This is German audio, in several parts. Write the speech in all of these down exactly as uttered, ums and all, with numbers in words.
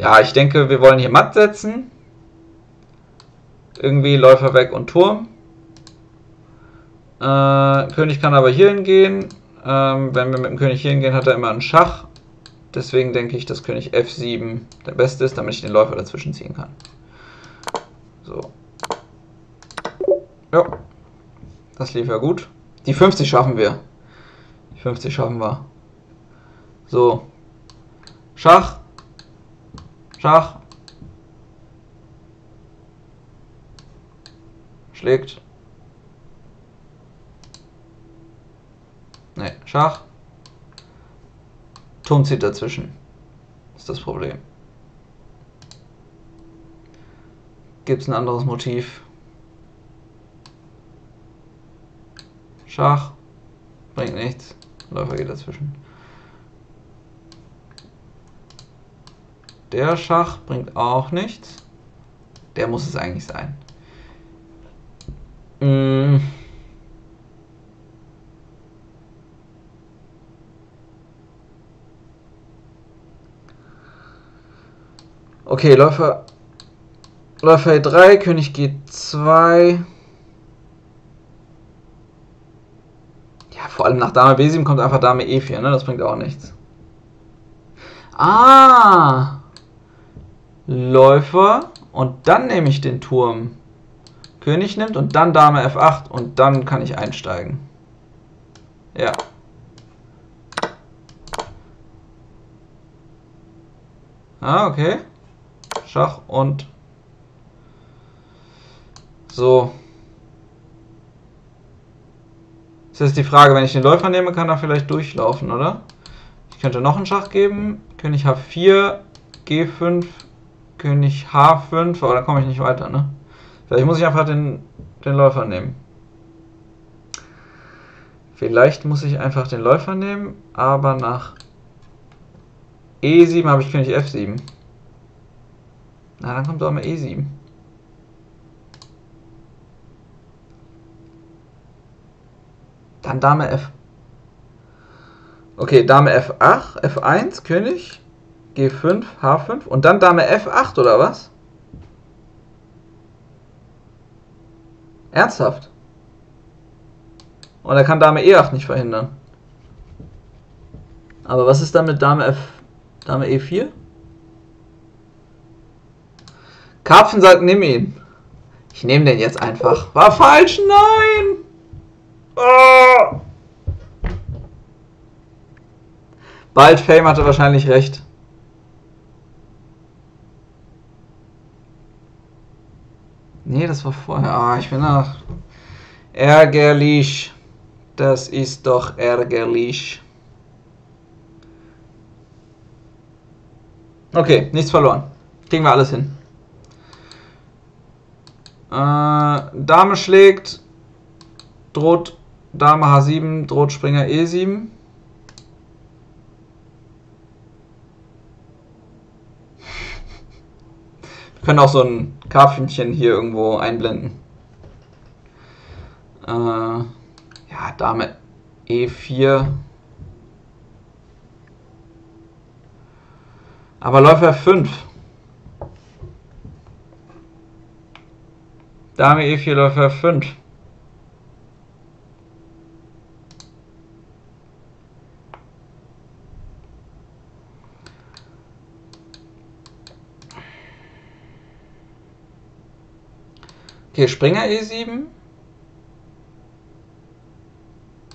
Ja, ich denke, wir wollen hier matt setzen. Irgendwie Läufer weg und Turm. Äh, König kann aber hier hingehen. Ähm, wenn wir mit dem König hier hingehen, hat er immer einen Schach. Deswegen denke ich, dass König F sieben der beste ist, damit ich den Läufer dazwischen ziehen kann. So. Ja. Das lief ja gut. Die fünfzig schaffen wir. Die fünfzig schaffen wir. So. Schach. Schach. Schlägt. Ne, Schach. Turm zieht dazwischen. Ist das Problem. Gibt es ein anderes Motiv? Schach. Bringt nichts. Läufer geht dazwischen. Der Schach bringt auch nichts. Der muss es eigentlich sein. Mmh. Okay, Läufer, Läufer E drei, König G zwei. Ja, vor allem nach Dame B sieben kommt einfach Dame E vier, ne? Das bringt auch nichts. Ah! Läufer und dann nehme ich den Turm. König nimmt und dann Dame F acht und dann kann ich einsteigen. Ja. Ah, okay. Schach und... So. Ist jetzt die Frage, wenn ich den Läufer nehme, kann er vielleicht durchlaufen, oder? Ich könnte noch einen Schach geben. König H vier, G fünf... König H fünf, aber da komme ich nicht weiter, ne? Vielleicht muss ich einfach den, den Läufer nehmen. Vielleicht muss ich einfach den Läufer nehmen, aber nach E sieben habe ich König F sieben. Na, dann kommt auch mal E sieben. Dann Dame F. Okay, Dame F acht, F eins, König. G fünf, H fünf und dann Dame F acht, oder was? Ernsthaft? Und er kann Dame E acht nicht verhindern. Aber was ist dann mit Dame F... Dame E vier? Karpfen sagt, nimm ihn. Ich nehme den jetzt einfach. War falsch, nein! Oh. Bald Fame hatte wahrscheinlich recht. Nee, das war vorher. Ah, ich bin nach. Ärgerlich. Das ist doch ärgerlich. Okay, nichts verloren. Kriegen wir alles hin. Äh, Dame schlägt. Droht Dame H sieben, droht Springer E sieben. Wir können auch so ein Karpfenchen hier irgendwo einblenden. Äh, ja, Dame E vier. Aber Läufer F fünf. Dame E vier, Läufer F fünf. Okay, Springer E sieben.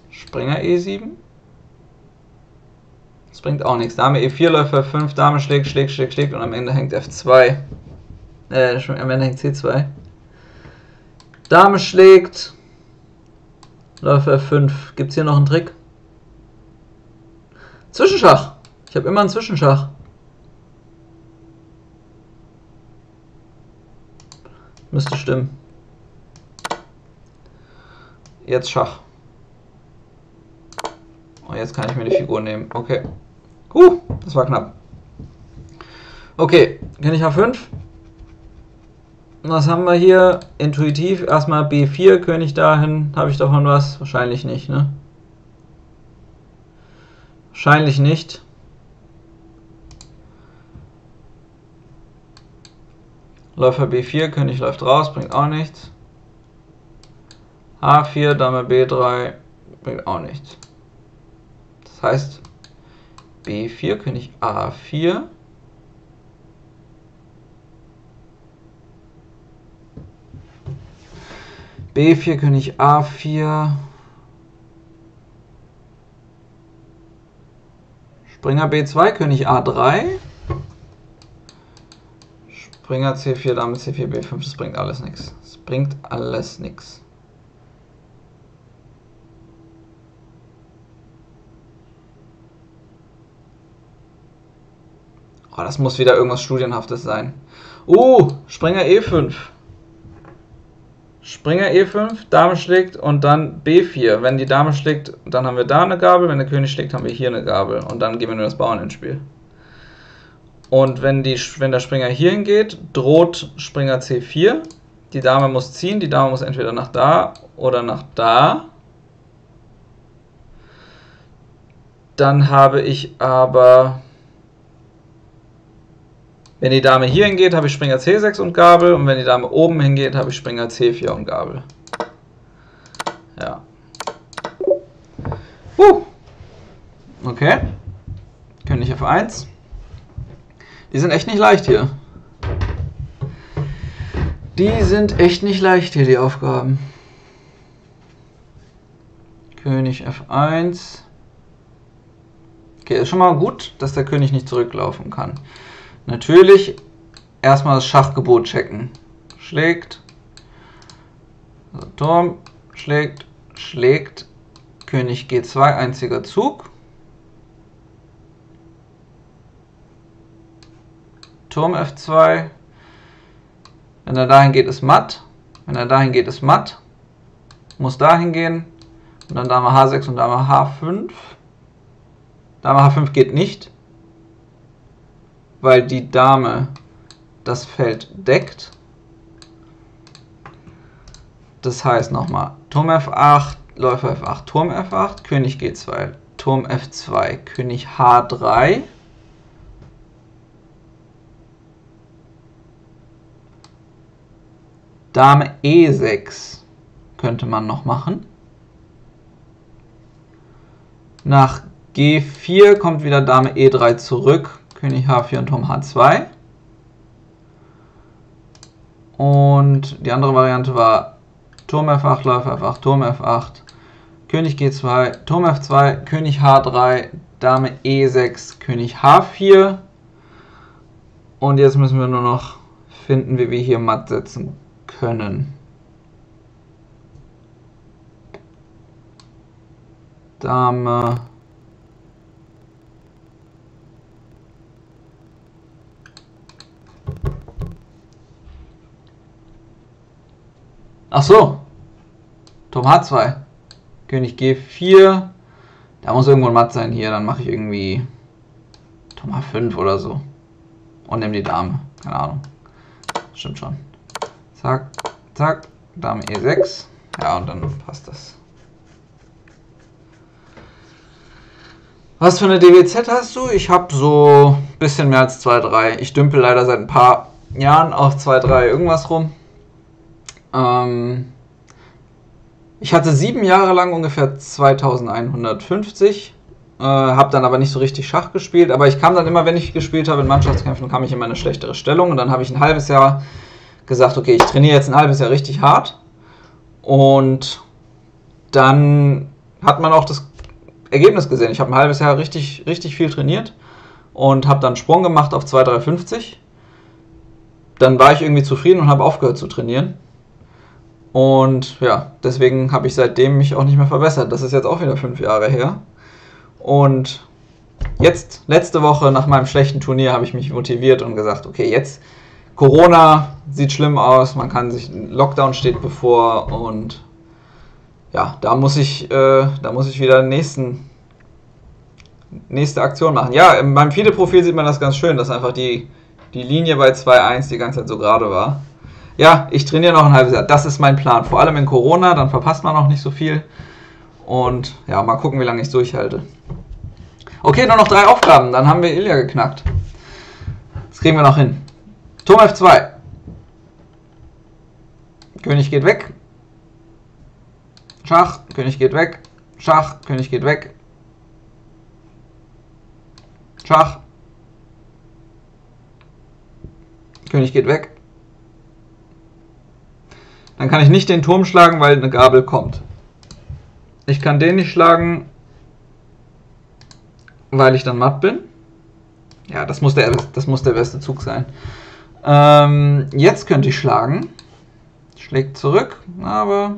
Springer E sieben. Das bringt auch nichts. Dame E vier, Läufer F fünf, Dame schlägt, schlägt, schlägt, schlägt und am Ende hängt F zwei. Äh, am Ende hängt C zwei. Dame schlägt. Läufer F fünf. Gibt es hier noch einen Trick? Zwischenschach. Ich habe immer einen Zwischenschach. Müsste stimmen. Jetzt Schach. Und jetzt kann ich mir die Figur nehmen. Okay. Huh, das war knapp. Okay, König H fünf. Was haben wir hier? Intuitiv erstmal B vier, König dahin. Habe ich davon was? Wahrscheinlich nicht, ne? Wahrscheinlich nicht. Läufer B vier, König läuft raus, bringt auch nichts. H vier, Dame B drei, bringt auch nichts. Das heißt, B vier, König A vier. B vier, König A vier. Springer B zwei, König A drei. Springer C vier, Dame C vier, B fünf, das bringt alles nichts. Das bringt alles nichts. Oh, das muss wieder irgendwas Studienhaftes sein. Oh, Springer E fünf. Springer E fünf, Dame schlägt und dann B vier. Wenn die Dame schlägt, dann haben wir da eine Gabel. Wenn der König schlägt, haben wir hier eine Gabel. Und dann geben wir nur das Bauern ins Spiel. Und wenn, die, wenn der Springer hierhin geht, droht Springer C vier. Die Dame muss ziehen. Die Dame muss entweder nach da oder nach da. Dann habe ich aber... Wenn die Dame hier hingeht, habe ich Springer C sechs und Gabel. Und wenn die Dame oben hingeht, habe ich Springer C vier und Gabel. Ja. Uh. Okay. König F eins. Die sind echt nicht leicht hier. Die sind echt nicht leicht hier, die Aufgaben. König F eins. Okay, ist schon mal gut, dass der König nicht zurücklaufen kann. Natürlich erstmal das Schachgebot checken. Schlägt, also Turm, schlägt, schlägt, König G zwei, einziger Zug. Turm F zwei, wenn er dahin geht, ist matt. Wenn er dahin geht, ist matt. Muss dahin gehen. Und dann Dame H sechs und Dame H fünf. Dame H fünf geht nicht, weil die Dame das Feld deckt. Das heißt nochmal, Turm F acht, Läufer F acht, Turm F acht, König G zwei, Turm F zwei, König H drei, Dame E sechs könnte man noch machen. Nach G vier kommt wieder Dame E drei zurück, König H vier und Turm H zwei. Und die andere Variante war Turm F acht, Läufer F acht, Turm F acht, König G zwei, Turm F zwei, König H drei, Dame E sechs, König H vier. Und jetzt müssen wir nur noch finden, wie wir hier matt setzen können. Dame Ach so, Turm H zwei, König G vier, da muss irgendwo ein Matt sein hier, dann mache ich irgendwie Turm H fünf oder so und nehme die Dame, keine Ahnung, stimmt schon. Zack, zack, Dame E sechs, ja und dann passt das. Was für eine D W Z hast du? Ich habe so ein bisschen mehr als zwei drei, ich dümpel leider seit ein paar Jahren auf zwei drei irgendwas rum. Ich hatte sieben Jahre lang ungefähr zweitausendeinhundertfünfzig, äh, habe dann aber nicht so richtig Schach gespielt, aber ich kam dann immer, wenn ich gespielt habe in Mannschaftskämpfen, kam ich in meine schlechtere Stellung und dann habe ich ein halbes Jahr gesagt, okay, ich trainiere jetzt ein halbes Jahr richtig hart und dann hat man auch das Ergebnis gesehen. Ich habe ein halbes Jahr richtig, richtig viel trainiert und habe dann einen Sprung gemacht auf zwei drei fünfzig. Dann war ich irgendwie zufrieden und habe aufgehört zu trainieren. Und ja, deswegen habe ich seitdem mich auch nicht mehr verbessert. Das ist jetzt auch wieder fünf Jahre her. Und jetzt, letzte Woche nach meinem schlechten Turnier, habe ich mich motiviert und gesagt, okay, jetzt Corona sieht schlimm aus, man kann sich, Lockdown steht bevor und ja, da muss ich, äh, da muss ich wieder nächsten, nächste Aktion machen. Ja, in meinem FIDE-Profil sieht man das ganz schön, dass einfach die, die Linie bei zwei eins die ganze Zeit so gerade war. Ja, ich trainiere noch ein halbes Jahr. Das ist mein Plan. Vor allem in Corona, dann verpasst man auch nicht so viel. Und ja, mal gucken, wie lange ich es durchhalte. Okay, nur noch drei Aufgaben. Dann haben wir Ilja geknackt. Das kriegen wir noch hin. Turm F zwei. König geht weg. Schach, König geht weg. Schach, König geht weg. Schach. König geht weg. Dann kann ich nicht den Turm schlagen, weil eine Gabel kommt. Ich kann den nicht schlagen, weil ich dann matt bin. Ja, das muss der, das muss der beste Zug sein. Ähm, jetzt könnte ich schlagen. Schlägt zurück, aber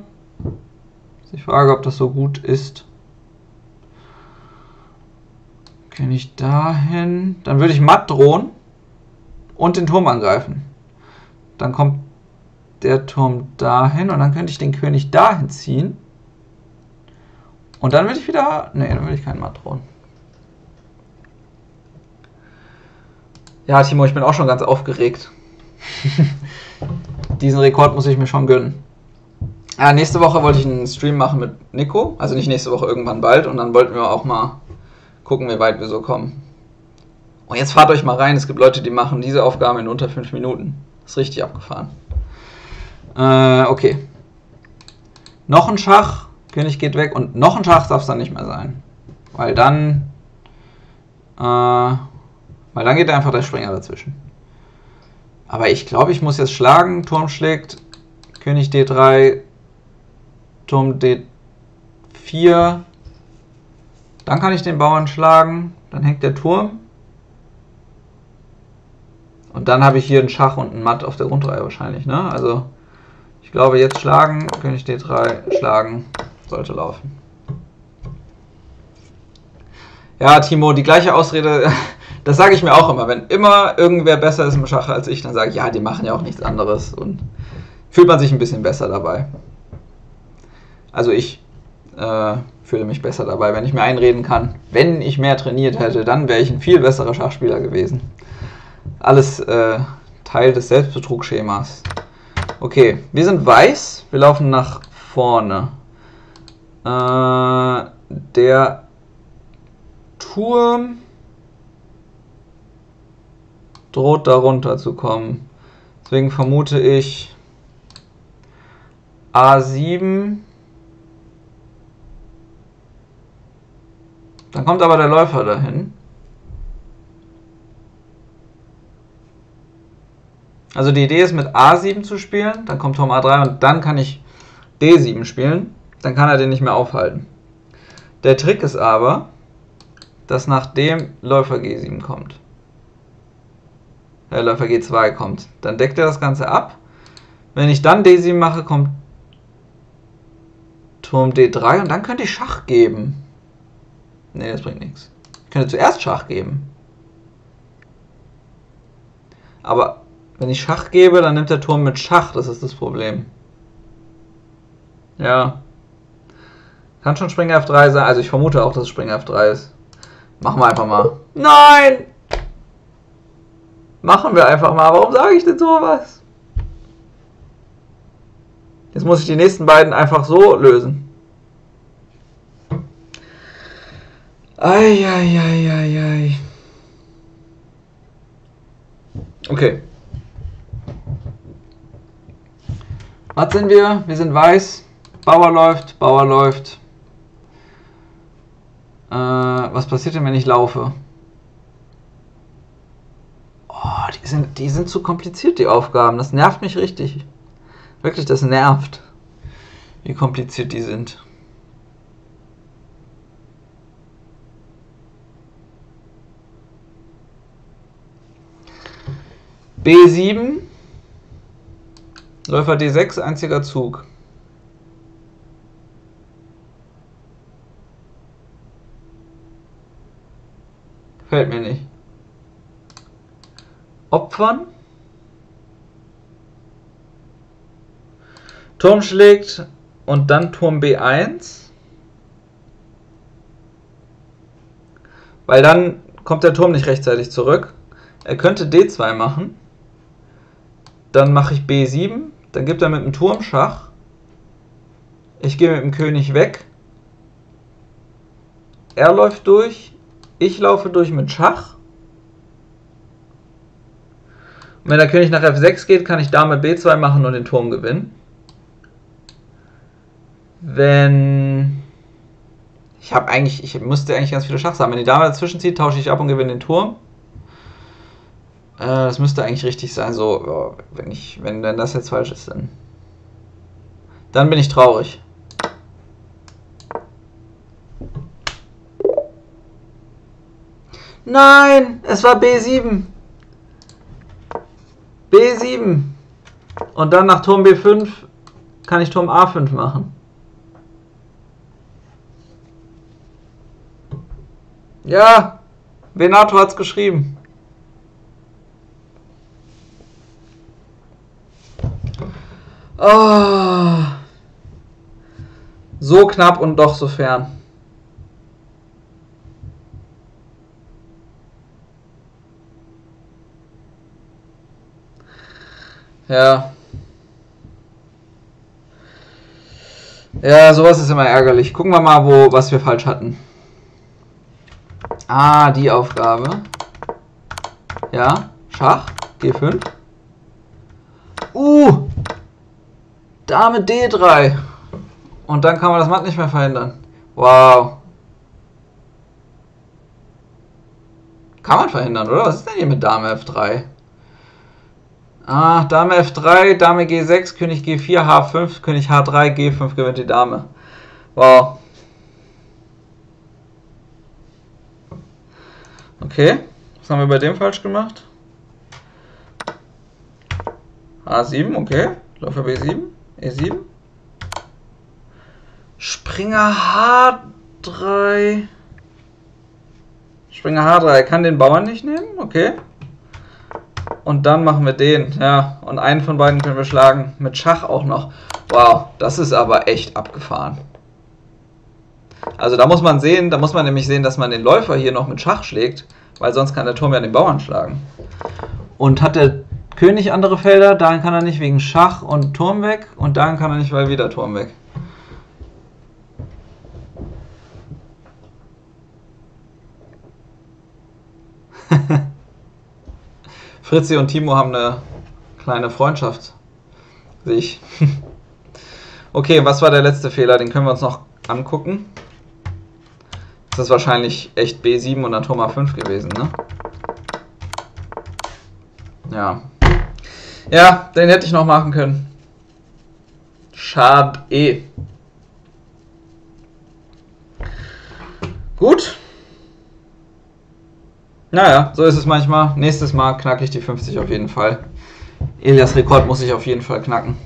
ich frage, ob das so gut ist. Kann ich dahin? Dann würde ich matt drohen und den Turm angreifen. Dann kommt der Turm dahin und dann könnte ich den König dahin ziehen. Und dann will ich wieder... Ne, dann will ich keinen Matt drohen. Ja, Timo, ich bin auch schon ganz aufgeregt. Diesen Rekord muss ich mir schon gönnen. Ja, nächste Woche wollte ich einen Stream machen mit Nico. Also nicht nächste Woche, irgendwann bald. Und dann wollten wir auch mal gucken, wie weit wir so kommen. Und jetzt fahrt euch mal rein. Es gibt Leute, die machen diese Aufgabe in unter fünf Minuten. Ist richtig abgefahren. Äh, okay. Noch ein Schach. König geht weg und noch ein Schach darf es dann nicht mehr sein. Weil dann äh, weil dann geht einfach der Springer dazwischen. Aber ich glaube, ich muss jetzt schlagen. Turm schlägt, König D drei, Turm D vier. Dann kann ich den Bauern schlagen. Dann hängt der Turm. Und dann habe ich hier einen Schach und einen Matt auf der Grundreihe wahrscheinlich. Ne? Also ich glaube, jetzt schlagen, König D drei, schlagen. Sollte laufen. Ja, Timo, die gleiche Ausrede, das sage ich mir auch immer. Wenn immer irgendwer besser ist im Schach als ich, dann sage ich, ja, die machen ja auch nichts anderes. Und fühlt man sich ein bisschen besser dabei. Also ich äh, fühle mich besser dabei, wenn ich mir einreden kann. Wenn ich mehr trainiert hätte, dann wäre ich ein viel besserer Schachspieler gewesen. Alles äh, Teil des Selbstbetrugschemas. Okay, wir sind weiß, wir laufen nach vorne. Der Turm droht darunter zu kommen. Deswegen vermute ich A sieben. Dann kommt aber der Läufer dahin. Also die Idee ist, mit A sieben zu spielen. Dann kommt Turm A drei und dann kann ich D sieben spielen. Dann kann er den nicht mehr aufhalten. Der Trick ist aber, dass nachdem Läufer G sieben kommt, der Läufer G zwei kommt, dann deckt er das Ganze ab. Wenn ich dann D sieben mache, kommt Turm D drei und dann könnte ich Schach geben. Ne, das bringt nichts. Ich könnte zuerst Schach geben. Aber wenn ich Schach gebe, dann nimmt der Turm mit Schach, das ist das Problem. Ja. Kann schon Springer F drei sein. Also ich vermute auch, dass es Springer F drei ist. Machen wir einfach mal. Nein! Machen wir einfach mal. Warum sage ich denn sowas? Jetzt muss ich die nächsten beiden einfach so lösen. Eieieiei. Okay. Was sind wir? Wir sind weiß. Bauer läuft. Bauer läuft. Äh, was passiert denn, wenn ich laufe? Oh, die sind, die sind zu kompliziert, die Aufgaben. Das nervt mich richtig. Wirklich, das nervt. Wie kompliziert die sind. B sieben. Läufer D sechs, einziger Zug. Gefällt mir nicht. Opfern. Turm schlägt und dann Turm B eins. Weil dann kommt der Turm nicht rechtzeitig zurück. Er könnte D zwei machen. Dann mache ich B sieben. Dann gibt er mit dem Turm Schach. Ich gehe mit dem König weg. Er läuft durch. Ich laufe durch mit Schach. Und wenn der König nach F sechs geht, kann ich Dame B zwei machen und den Turm gewinnen. wenn... Ich habe eigentlich, ich musste eigentlich ganz viele Schachs haben. Wenn die Dame dazwischen zieht, tausche ich ab und gewinne den Turm. Äh, das müsste eigentlich richtig sein. So, ja, wenn ich, wenn denn das jetzt falsch ist, dann, dann bin ich traurig. Nein, es war B sieben. B sieben. Und dann nach Turm B fünf kann ich Turm A fünf machen. Ja, Venato hat's geschrieben. Oh. So knapp und doch so fern. Ja. Ja, sowas ist immer ärgerlich. Gucken wir mal, wo, was wir falsch hatten. Ah, die Aufgabe. Ja, Schach, G fünf. Uh, Dame D drei. Und dann kann man das Matt nicht mehr verhindern. Wow. Kann man verhindern, oder? Was ist denn hier mit Dame F drei? Ah, Dame F drei, Dame G sechs, König G vier, H fünf, König H drei, G fünf gewinnt die Dame. Wow. Okay, was haben wir bei dem falsch gemacht? H sieben, okay. Läufer B sieben, E sieben. Springer H drei. Springer H drei, kann den Bauern nicht nehmen, okay. Und dann machen wir den, ja. Und einen von beiden können wir schlagen, mit Schach auch noch. Wow, das ist aber echt abgefahren. Also da muss man sehen, da muss man nämlich sehen, dass man den Läufer hier noch mit Schach schlägt, weil sonst kann der Turm ja den Bauern schlagen. Und hat der König andere Felder, dann kann er nicht wegen Schach und Turm weg und dann kann er nicht, weil wieder Turm weg. Fritzi und Timo haben eine kleine Freundschaft, sehe ich. Okay, was war der letzte Fehler? Den können wir uns noch angucken. Das ist wahrscheinlich echt B sieben und dann Turm A fünf gewesen, ne? Ja. Ja, den hätte ich noch machen können. Schade. Eh. Gut. Naja, so ist es manchmal. Nächstes Mal knacke ich die fünfzig auf jeden Fall. Iljas Rekord muss ich auf jeden Fall knacken.